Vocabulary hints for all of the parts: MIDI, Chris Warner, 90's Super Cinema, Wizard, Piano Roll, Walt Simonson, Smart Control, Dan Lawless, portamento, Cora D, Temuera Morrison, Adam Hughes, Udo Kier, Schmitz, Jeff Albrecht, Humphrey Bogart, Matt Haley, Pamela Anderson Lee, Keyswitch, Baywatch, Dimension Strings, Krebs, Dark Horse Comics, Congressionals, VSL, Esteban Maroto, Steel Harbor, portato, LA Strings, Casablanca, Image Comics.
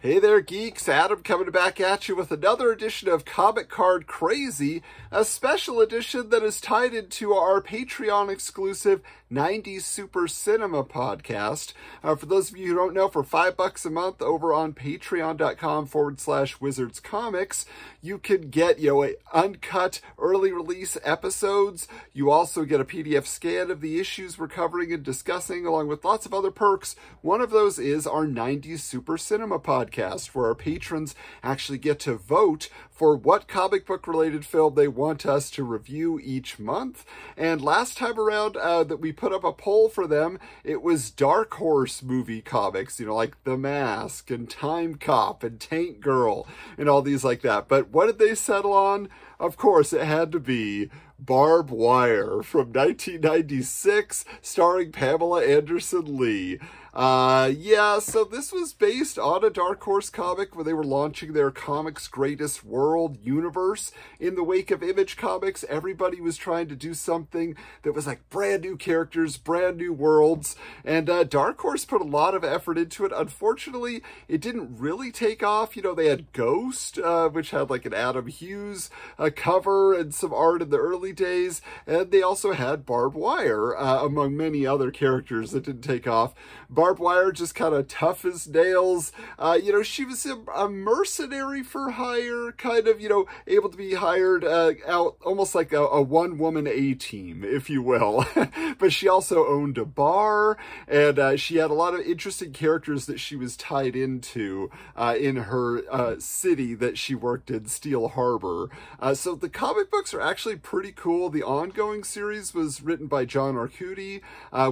Hey there, geeks. Adam coming back at you with another edition of Comic Card Crazy, a special edition that is tied into our Patreon-exclusive 90s Super Cinema podcast. For those of you who don't know, for $5 a month over on patreon.com/wizardscomics, you can get, uncut early release episodes. You also get a PDF scan of the issues we're covering and discussing, along with lots of other perks. One of those is our 90s Super Cinema podcast, where our patrons actually get to vote for what comic book related film they want us to review each month. And last time around that we put up a poll for them, it was Dark Horse movie comics, like The Mask and Time Cop and Tank Girl and all these like that. But what did they settle on? Of course, it had to be Barb Wire from 1996, starring Pamela Anderson Lee. So this was based on a Dark Horse comic where they were launching their Comics Greatest World universe. In the wake of Image Comics, everybody was trying to do something that was like brand new characters, brand new worlds, and Dark Horse put a lot of effort into it. Unfortunately, it didn't really take off. They had Ghost, which had like an Adam Hughes cover and some art in the early days, and they also had Barb Wire, among many other characters that didn't take off. Barb Wire, just kind of tough as nails. She was a mercenary for hire, kind of, able to be hired out almost like a one-woman A-team, if you will. But she also owned a bar, and she had a lot of interesting characters that she was tied into in her city that she worked in, Steel Harbor. So the comic books are actually pretty cool. The ongoing series was written by John Arcudi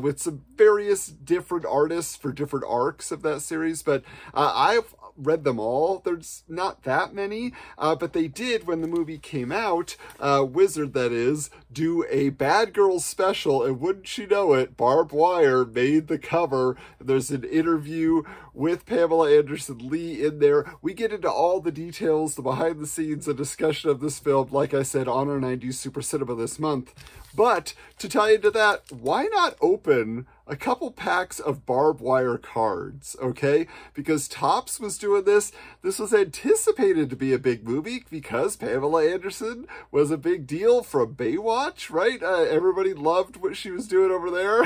with some various different artists for different arcs of that series, but I've read them all. There's not that many, but they did, when the movie came out, Wizard that is, do a Bad Girls special, and wouldn't you know it, Barb Wire made the cover. There's an interview with Pamela Anderson Lee in there. We get into all the details, the behind the scenes, a discussion of this film, like I said, on our 90s Super Cinema this month. But to tie into that, why not open a couple packs of Barb Wire cards, okay? Because Topps was doing this. This was anticipated to be a big movie because Pamela Anderson was a big deal from Baywatch, right? Everybody loved what she was doing over there,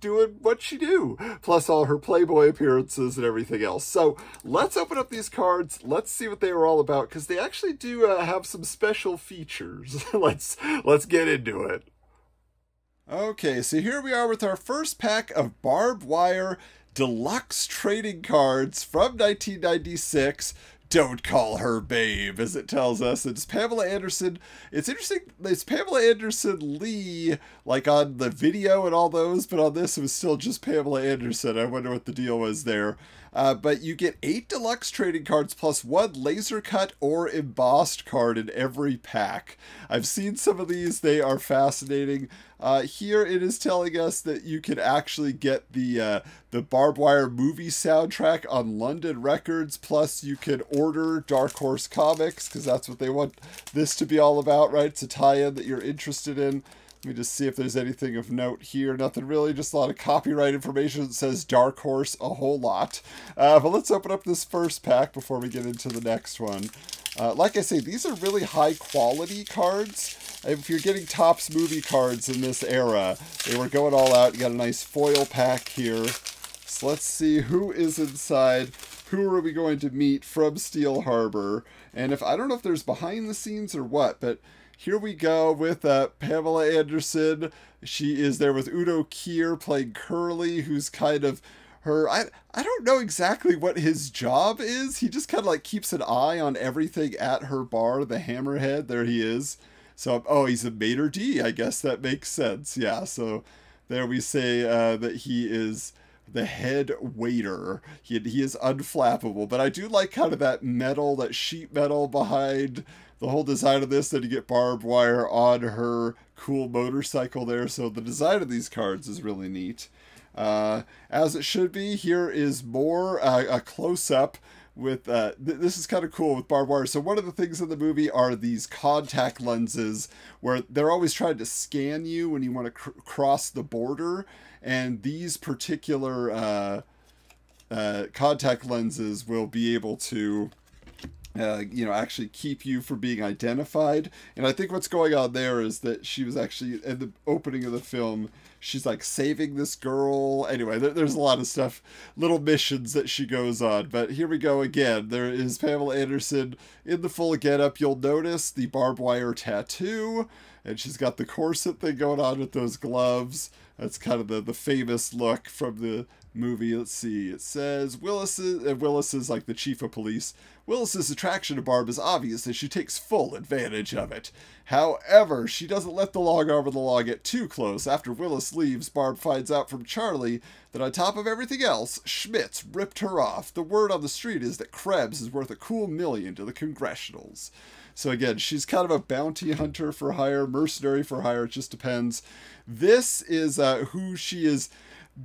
doing what she do, plus all her Playboy appearances and everything else. So let's open up these cards. Let's see what they were all about, because they actually do have some special features. Let's get into it. Okay, so here we are with our first pack of Barb Wire Deluxe Trading Cards from 1996. Don't call her babe, as it tells us. It's Pamela Anderson. It's interesting. It's Pamela Anderson Lee, like on the video and all those, but on this it was still just Pamela Anderson. I wonder what the deal was there. But you get 8 deluxe trading cards plus 1 laser cut or embossed card in every pack. I've seen some of these. They are fascinating. Here it is telling us that you can actually get the Barb Wire movie soundtrack on London Records, plus you can order Dark Horse Comics, because that's what they want this to be all about, right? It's a tie-in that you're interested in. Let me just see if there's anything of note here. Nothing really, just a lot of copyright information that says Dark Horse a whole lot. But let's open up this first pack before we get into the next one. Like I say, these are really high-quality cards. If you're getting Topps movie cards in this era, they were going all out. You got a nice foil pack here. So let's see who is inside. Who are we going to meet from Steel Harbor? And I don't know if there's behind the scenes or what, but here we go with Pamela Anderson. She is there with Udo Kier playing Curly, who's kind of her... I don't know exactly what his job is. He just kind of keeps an eye on everything at her bar, the Hammerhead. There he is. So, he's a maitre d', I guess that makes sense. Yeah, so there we say that he is the head waiter. He is unflappable, but I do like kind of that metal, that sheet metal behind the whole design of this, that you get Barb Wire on her cool motorcycle there. So the design of these cards is really neat. As it should be, here is more a close-up with this is kind of cool with Barb Wire. So one of the things in the movie are these contact lenses, where they're always trying to scan you when you want to cross the border, and these particular contact lenses will be able to actually keep you from being identified. And I think what's going on there is that she was actually, at the opening of the film, she's like saving this girl. Anyway, there's a lot of stuff, little missions that she goes on. But here we go again. There is Pamela Anderson in the full getup. You'll notice the barbed wire tattoo, and she's got the corset thing going on with those gloves. That's kind of the famous look from the movie. Let's see. It says Willis is like the chief of police. Willis's attraction to Barb is obvious, and she takes full advantage of it. However, she doesn't let the long arm of the law get too close. After Willis leaves, Barb finds out from Charlie that on top of everything else, Schmitz ripped her off. The word on the street is that Krebs is worth a cool $1 million to the Congressionals. So again, she's kind of a bounty hunter for hire, mercenary for hire. It just depends. This is who she is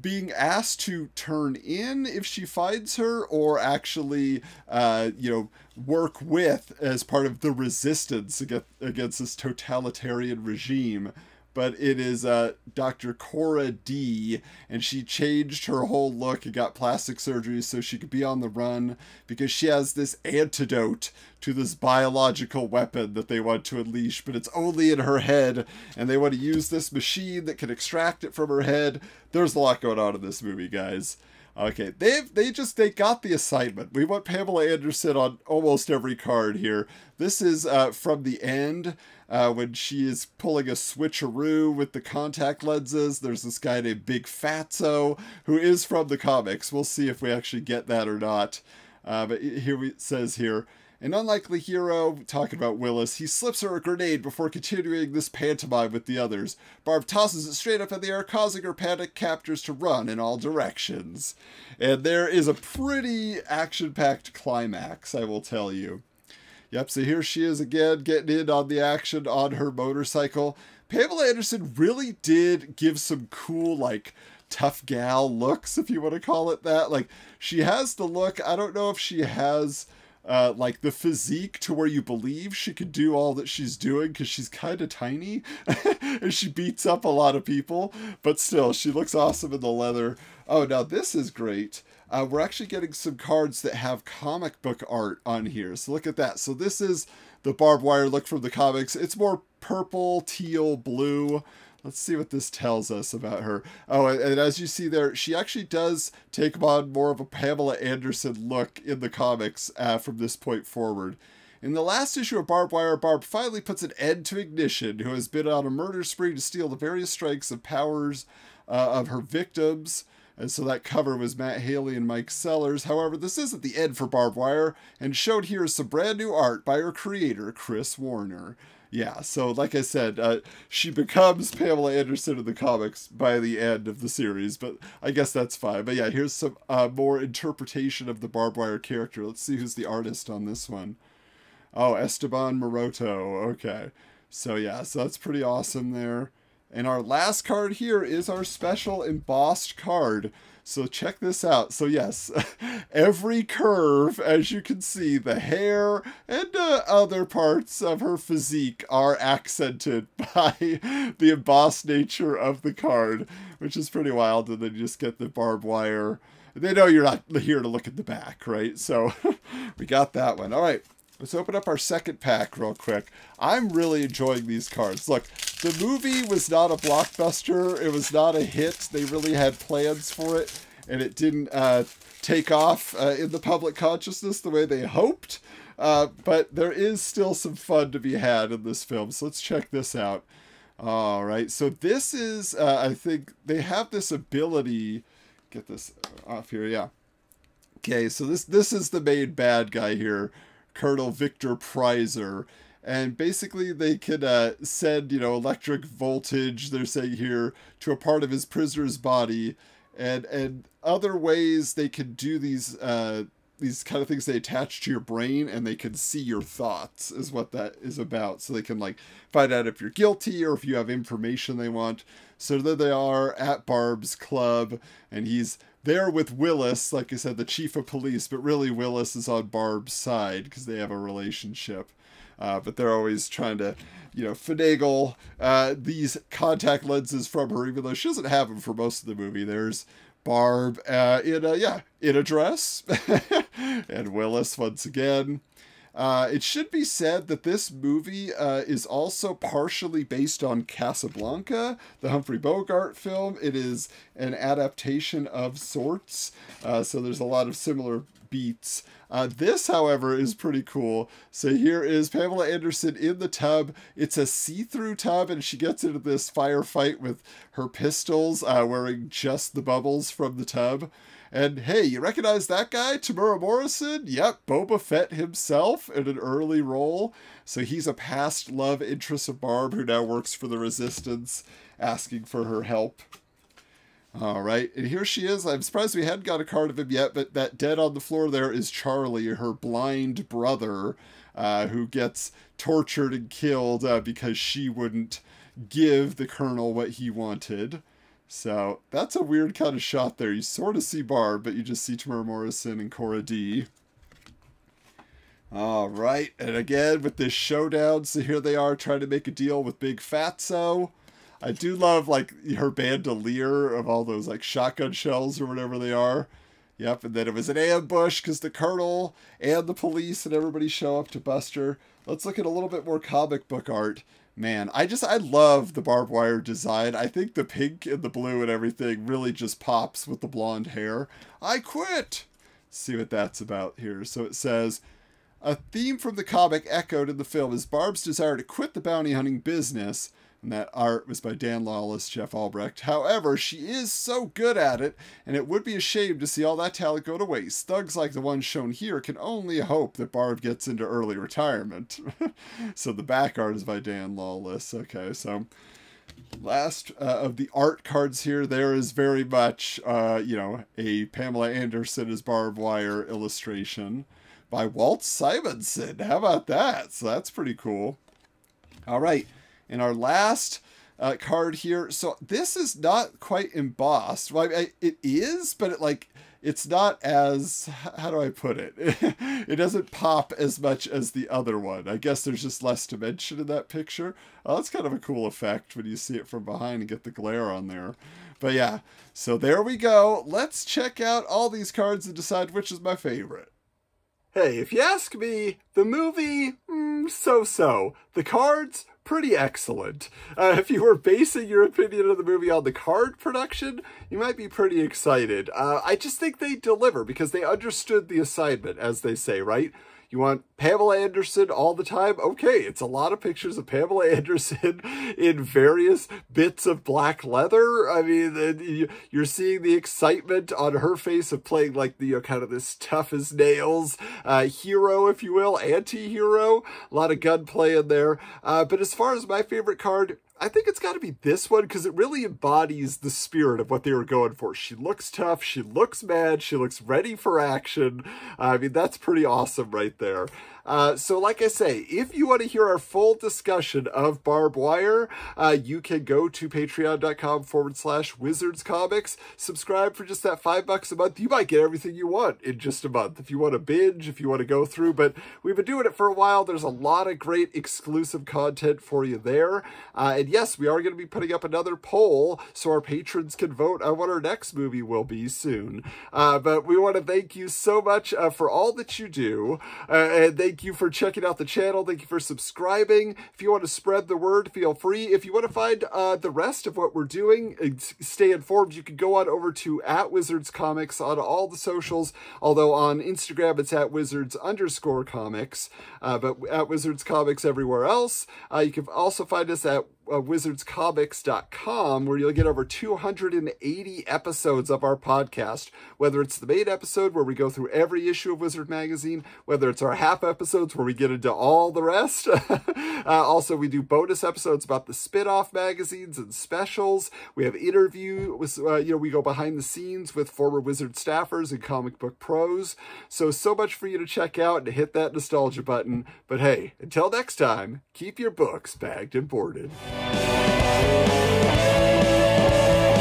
being asked to turn in if she finds her, or actually, work with as part of the resistance against this totalitarian regime. But it is Dr. Cora D, and she changed her whole look and got plastic surgery so she could be on the run, because she has this antidote to this biological weapon that they want to unleash, but it's only in her head, and they want to use this machine that can extract it from her head. There's a lot going on in this movie, guys. Okay, they got the assignment. We want Pamela Anderson on almost every card here. This is from the end when she is pulling a switcheroo with the contact lenses. There's this guy named Big Fatso who is from the comics. We'll see if we actually get that or not. But it says here, an unlikely hero, talking about Willis, he slips her a grenade before continuing this pantomime with the others. Barb tosses it straight up in the air, causing her panicked captors to run in all directions. And there is a pretty action-packed climax, I will tell you. Yep, so here she is again, getting in on the action on her motorcycle. Pamela Anderson really did give some cool, like, tough gal looks, if you want to call it that. Like, she has the look. I don't know if she has like the physique to where you believe she could do all that she's doing, because she's kind of tiny and she beats up a lot of people, but still she looks awesome in the leather. Oh, now this is great. We're actually getting some cards that have comic book art on here, so look at that. So this is the barbed wire look from the comics. It's more purple, teal, blue. Let's see what this tells us about her. Oh, and as you see there, she actually does take on more of a Pamela Anderson look in the comics from this point forward. In the last issue of Barb Wire, Barb finally puts an end to Ignition, who has been on a murder spree to steal the various strengths and powers of her victims. And so that cover was Matt Haley and Mike Sellers. However, this isn't the end for Barb Wire, and shown here is some brand new art by her creator, Chris Warner. Yeah, so like I said, she becomes Pamela Anderson in the comics by the end of the series, but I guess that's fine. But yeah, here's some more interpretation of the Barb Wire character. Let's see who's the artist on this one. Oh, Esteban Maroto. Okay. So yeah, so that's pretty awesome there. And our last card here is our special embossed card. So check this out. So yes, every curve, as you can see, the hair and other parts of her physique are accented by the embossed nature of the card, which is pretty wild. And then you just get the barbed wire. They know you're not here to look at the back, right? So we got that one. All right. Let's open up our second pack real quick. I'm really enjoying these cards. Look, the movie was not a blockbuster. It was not a hit. They really had plans for it, and it didn't take off in the public consciousness the way they hoped. But there is still some fun to be had in this film, so let's check this out. All right, so this is, I think, they have this ability. Get this off here, yeah. Okay, so this is the main bad guy here, Colonel Victor Prizer, and basically they can send, electric voltage, they're saying here, to a part of his prisoner's body, and other ways they can do these kind of things. They attach to your brain, and they can see your thoughts, is what that is about. So they can, like, find out if you're guilty or if you have information they want. So there they are at Barb's club, and he's there with Willis, like I said, the chief of police, but really Willis is on Barb's side because they have a relationship. But they're always trying to, finagle these contact lenses from her, even though she doesn't have them for most of the movie. There's Barb in a dress, and Willis once again. It should be said that this movie is also partially based on Casablanca, the Humphrey Bogart film. It is an adaptation of sorts, so there's a lot of similar beats. This, however, is pretty cool. So here is Pamela Anderson in the tub. It's a see-through tub, and she gets into this firefight with her pistols, wearing just the bubbles from the tub. And hey, you recognize that guy, Temuera Morrison? Yep, Boba Fett himself in an early role. So he's a past love interest of Barb who now works for the Resistance, asking for her help. All right, and here she is. I'm surprised we hadn't got a card of him yet, but that dead on the floor there is Charlie, her blind brother, who gets tortured and killed because she wouldn't give the Colonel what he wanted. So that's a weird kind of shot there. You sort of see Barb, but you just see Temuera Morrison and Cora D. All right, and again with this showdown, so here they are trying to make a deal with Big Fatso. I do love, like, her bandolier of all those, like, shotgun shells or whatever they are. Yep, and then it was an ambush because the Colonel and the police and everybody show up to bust her. Let's look at a little bit more comic book art. Man, I love the Barb Wire design. I think the pink and the blue and everything really just pops with the blonde hair. I quit! Let's see what that's about here. So it says, a theme from the comic echoed in the film is Barb's desire to quit the bounty hunting business. And that art was by Dan Lawless, Jeff Albrecht. However, she is so good at it, and it would be a shame to see all that talent go to waste. Thugs like the one shown here can only hope that Barb gets into early retirement. So the back art is by Dan Lawless. Okay, so last of the art cards here, there is very much, you know, a Pamela Anderson as Barb Wire illustration by Walt Simonson. How about that? So that's pretty cool. All right. And our last card here, so this is not quite embossed. Well, it is, but it's not as, how do I put it? It doesn't pop as much as the other one. I guess there's just less dimension in that picture. Oh, that's kind of a cool effect when you see it from behind and get the glare on there. But yeah, so there we go. Let's check out all these cards and decide which is my favorite. Hey, if you ask me, the movie, so-so. The cards, pretty excellent. If you were basing your opinion of the movie on the card production, you might be pretty excited. I just think they deliver because they understood the assignment, as they say, right? You want Pamela Anderson all the time? Okay, it's a lot of pictures of Pamela Anderson in various bits of black leather. I mean, you're seeing the excitement on her face of playing, like, the, you know, kind of this tough as nails hero, if you will, anti-hero. A lot of gunplay in there. But as far as my favorite card, I think it's got to be this one because it really embodies the spirit of what they were going for. She looks tough. She looks mad. She looks ready for action. I mean, that's pretty awesome right there. So like I say, if you want to hear our full discussion of Barb Wire, you can go to patreon.com/wizardscomics, subscribe for just that $5 a month. You might get everything you want in just a month. If you want to binge, if you want to go through, but we've been doing it for a while. There's a lot of great exclusive content for you there. And yes, we are going to be putting up another poll so our patrons can vote on what our next movie will be soon. But we want to thank you so much for all that you do. And thank you for checking out the channel. Thank you for subscribing. If you want to spread the word, feel free. If you want to find the rest of what we're doing and stay informed, you can go on over to @WizardsComics on all the socials. Although on Instagram, it's @Wizards_comics. But @WizardsComics everywhere else. You can also find us at wizardscomics.com, where you'll get over 280 episodes of our podcast, whether it's the main episode where we go through every issue of Wizard Magazine, whether it's our half episodes where we get into all the rest. Also, we do bonus episodes about the spin-off magazines and specials. We have interviews, we go behind the scenes with former Wizard staffers and comic book pros. So much for you to check out and hit that nostalgia button. But hey, until next time, keep your books bagged and boarded. We'll be right back.